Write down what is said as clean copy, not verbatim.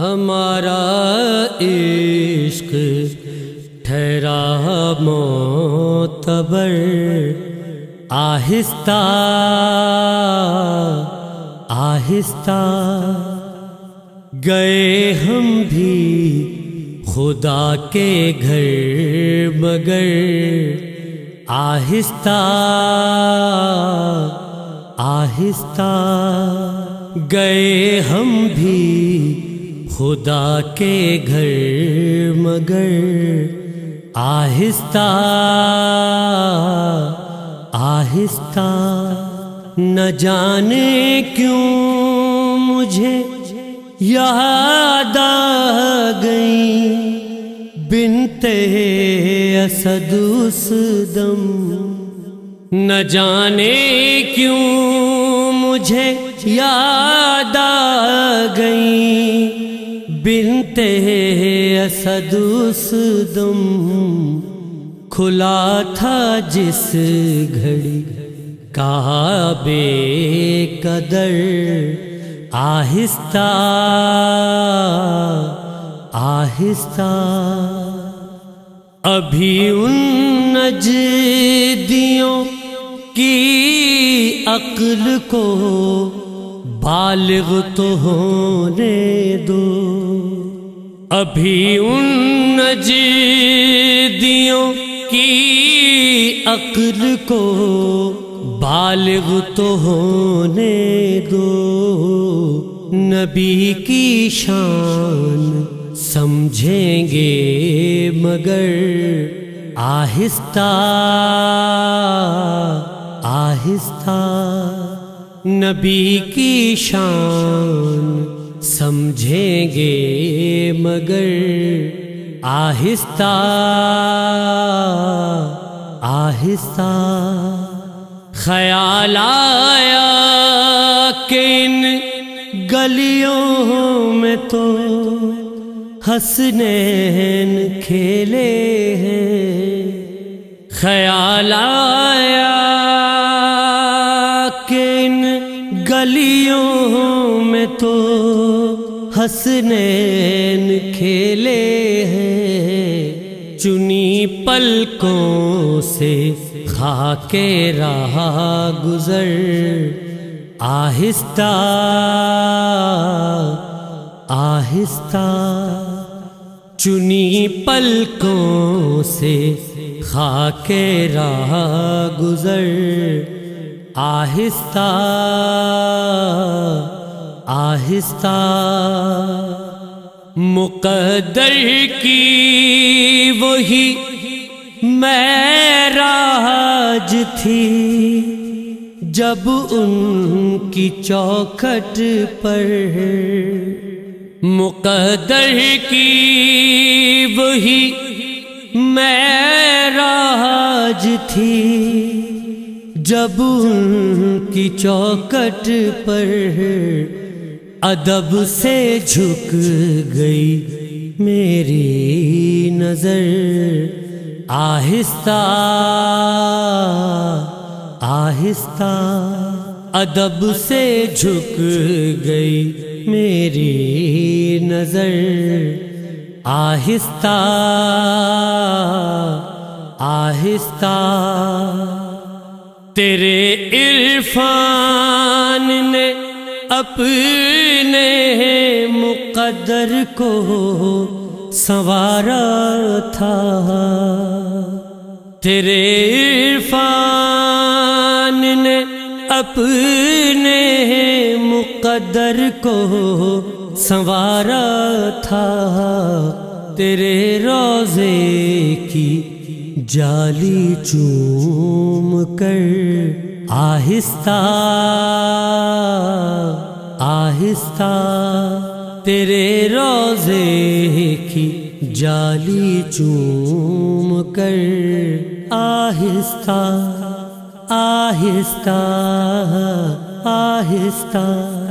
हमारा इश्क ठहरा मोतबर, आहिस्ता आहिस्ता गए हम भी खुदा के घर, मगर आहिस्ता आहिस्ता गए हम भी खुदा के घर, मगर आहिस्ता आहिस्ता न जाने क्यों मुझे याद आ गई बिनते असद उस दम, न जाने क्यों मुझे याद आ गई बिनते असद उस दम, खुला था जिस घड़ी कहा बेकदर, आहिस्ता आहिस्ता अभी उन नजदियों की अक्ल को बालिग तो होने दो, अभी उन नजदियों की अक्ल को बालिग तो होने दो, नबी की शान समझेंगे मगर आहिस्ता आहिस्ता, नबी की शान समझेंगे मगर आहिस्ता आहिस्ता। ख्याल आया कि इन गलियों में तो हसनैन खेले हैं, ख्याल आया कि इन गलियों में तो हसनैन खेले हैं, चुनी पलकों से खाके रहा गुजर, आहिस्ता आहिस्ता चुनी पलकों से खाके रहा गुजर, आहिस्ता आहिस्ता मुकद्दर की वही मेराज थी, जब उनकी चौखट पर मुकद्दर की वही मेराज थी, जब उनकी चौखट पर अदब से झुक गई मेरी नजर, आहिस्ता आहिस्ता अदब से झुक गई मेरी नजर, आहिस्ता आहिस्ता तेरे इरफान ने अपने मुकद्दर को संवारा था, तेरे इरफान ने अपने मुकद्दर को संवारा था, तेरे रोज़े की जाली चूम कर, आहिस्ता आहिस्ता तेरे रोज़े की जाली चूम कर, आहिस्ता आहिस्ता आहिस्ता।